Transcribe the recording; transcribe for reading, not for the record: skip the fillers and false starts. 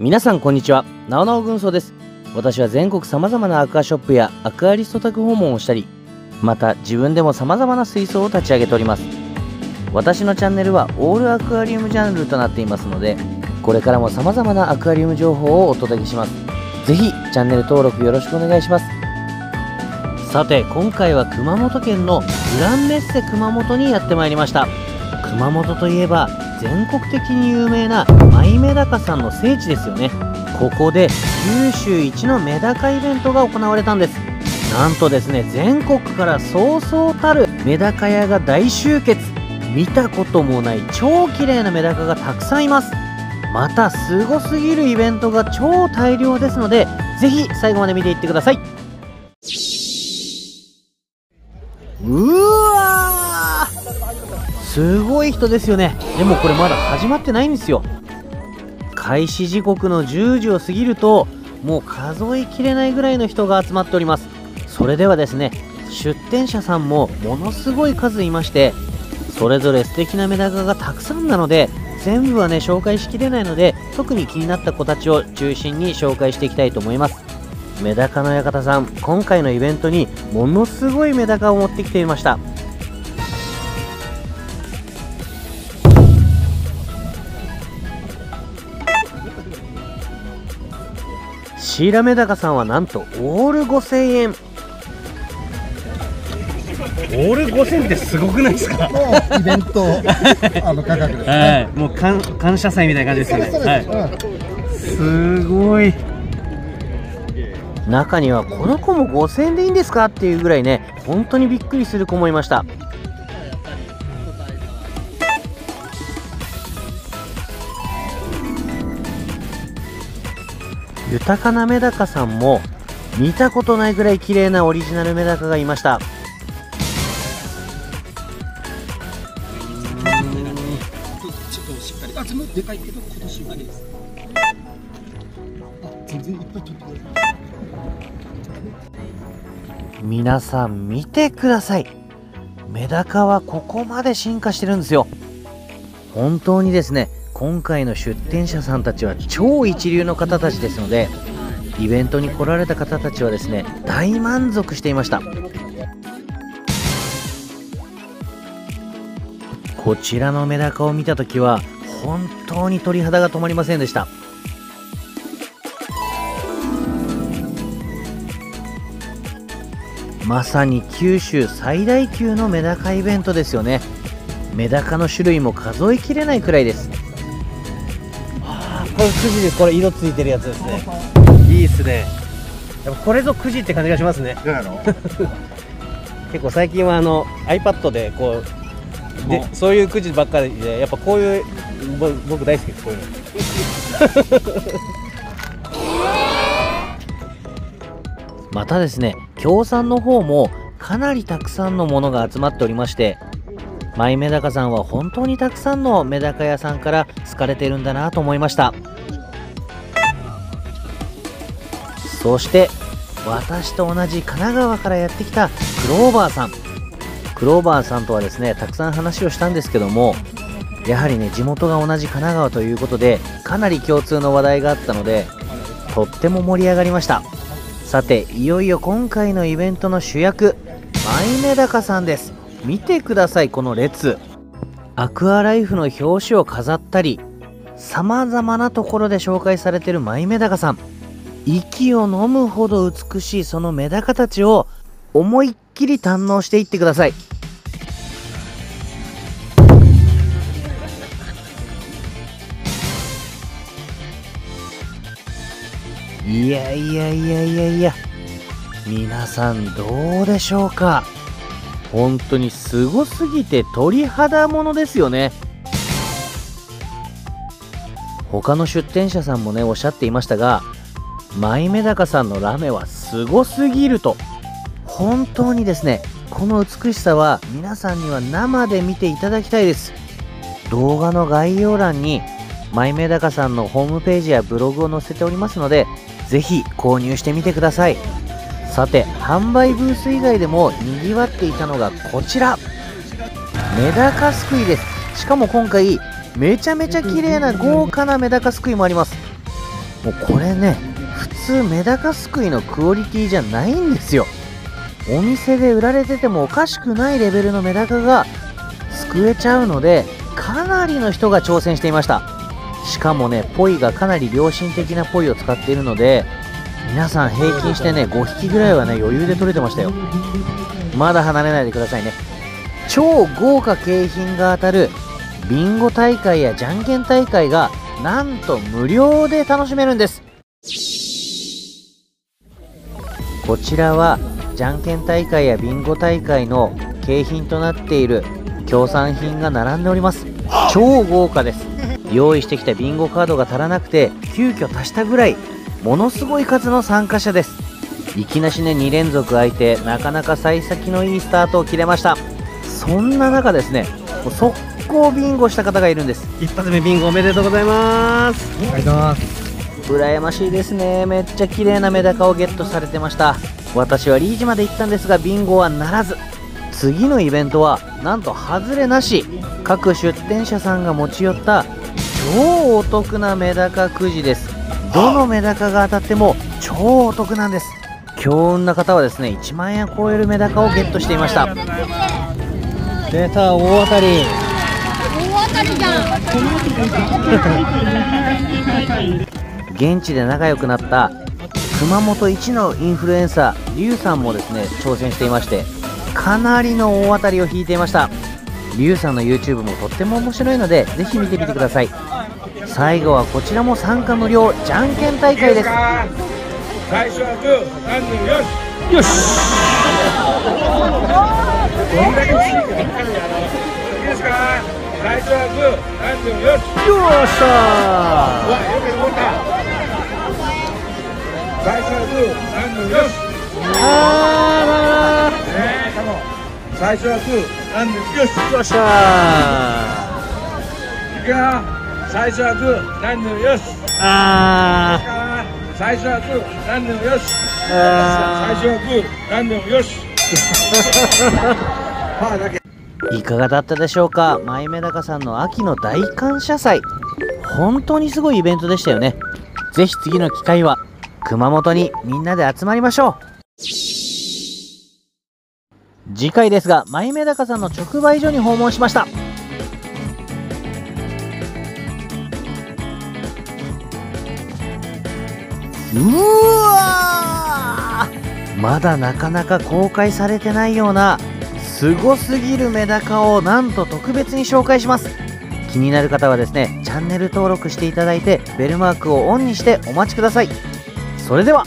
皆さんこんにちは、なおなお軍曹です。私は全国様々なアクアショップやアクアリスト宅訪問をしたり、また自分でも様々な水槽を立ち上げております。私のチャンネルはオールアクアリウムチャンネルとなっていますので、これからも様々なアクアリウム情報をお届けします。是非チャンネル登録よろしくお願いします。さて、今回は熊本県のグランメッセ熊本にやってまいりました。熊本といえば全国的に有名なマイメダカさんの聖地ですよね。ここで九州一のメダカイベントが行われたんです。なんとですね、全国からそうそうたるメダカ屋が大集結。見たこともない超綺麗なメダカがたくさんいます。またすごすぎるイベントが超大量ですので、ぜひ最後まで見ていってください。すごい人ですよね。でもこれまだ始まってないんですよ。開始時刻の10時を過ぎると、もう数えきれないぐらいの人が集まっております。それではですね、出店者さんもものすごい数いまして、それぞれ素敵なメダカがたくさんなので、全部はね紹介しきれないので、特に気になった子たちを中心に紹介していきたいと思います。メダカの館さん、今回のイベントにものすごいメダカを持ってきていました。シーラメダカさんはなんとオール5000円。オール5000ってすごくないですか？イベント価格ですね。はい、もう感謝祭みたいな感じですよね。はい、すごい。中にはこの子も5000円でいいんですかっていうぐらいね、本当にびっくりする子もいました。豊かなメダカさんも見たことないぐらい綺麗なオリジナルメダカがいました。皆さん見てください。メダカはここまで進化してるんですよ。本当にですね、今回の出店者さんたちは超一流の方たちですので、イベントに来られた方たちはですね、大満足していました。こちらのメダカを見た時は本当に鳥肌が止まりませんでした。まさに九州最大級のメダカイベントですよね。メダカの種類も数えきれないくらいです。これくじです。これ色ついてるやつですね。いいですね。やっぱこれぞくじって感じがしますね。結構最近はiPad でこうでそういうくじばっかりで、やっぱこういう僕大好きです、こういうの。またですね、協賛の方もかなりたくさんのものが集まっておりまして、マイメダカさんは本当にたくさんのメダカ屋さんから好かれているんだなと思いました。そして私と同じ神奈川からやってきたクローバーさんとはですね、たくさん話をしたんですけども、やはりね、地元が同じ神奈川ということで、かなり共通の話題があったので、とっても盛り上がりました。さて、いよいよ今回のイベントの主役、マイメダカさんです。見てください、この列。アクアライフの表紙を飾ったり、さまざまなところで紹介されているマイメダカさん。息を飲むほど美しいそのメダカたちを思いっきり堪能していってください。いやいやいやいやいや、皆さんどうでしょうか。本当にすごすぎて鳥肌ものですよね。他の出店者さんもねおっしゃっていましたが、マイメダカさんのラメはすごすぎると。本当にですね、この美しさは皆さんには生で見ていただきたいです。動画の概要欄にマイメダカさんのホームページやブログを載せておりますので、ぜひ購入してみてください。さて、販売ブース以外でもにぎわっていたのがこちら、メダカすくいです。しかも今回めちゃめちゃ綺麗な豪華なメダカすくいもあります。もうこれね、普通メダカすくいのクオリティじゃないんですよ。お店で売られててもおかしくないレベルのメダカがすくえちゃうので、かなりの人が挑戦していました。しかもね、ポイがかなり良心的なポイを使っているので、皆さん平均してね5匹ぐらいはね余裕で取れてましたよ。まだ離れないでくださいね。超豪華景品が当たるビンゴ大会やじゃんけん大会がなんと無料で楽しめるんです。こちらはじゃんけん大会やビンゴ大会の景品となっている協賛品が並んでおります。超豪華です。用意してきたビンゴカードが足らなくて急遽足したぐらい、ものすごい数の参加者です。いきなしね2連続空いて、なかなか幸先のいいスタートを切れました。そんな中ですね、もう速攻ビンゴした方がいるんです。一発目ビンゴおめでとうございます。ありがとうございます。羨ましいですね。めっちゃ綺麗なメダカをゲットされてました。私はリーチまで行ったんですがビンゴはならず、次のイベントはなんとハズレなし、各出店者さんが持ち寄った超お得なメダカくじです。どのメダカが当たっても超お得なんです。強運な方はですね1万円を超えるメダカをゲットしていました。出た、大当たり。大当たりじゃん。現地で仲良くなった熊本一のインフルエンサーリュウさんもですね挑戦していまして、かなりの大当たりを引いていました。リュウさんの YouTube もとっても面白いのでぜひ見てみてください。最後はこちらも参加無料じゃんけん大会です。よっしゃー。最初はグー、なんでよし、よっしゃー。いくよ。最初はグー、なんでよし。あー。最初はグー、なんでよし。あー。最初はグー、なんでよし。いかがだったでしょうか。マイメダカさんの秋の大感謝祭。本当にすごいイベントでしたよね。ぜひ次の機会は熊本にみんなで集まりましょう。次回ですが、マイメダカさんの直売所に訪問しました。うわー、まだなかなか公開されてないようなすごすぎるメダカをなんと特別に紹介します。気になる方はですねチャンネル登録していただいてベルマークをオンにしてお待ちください。それでは。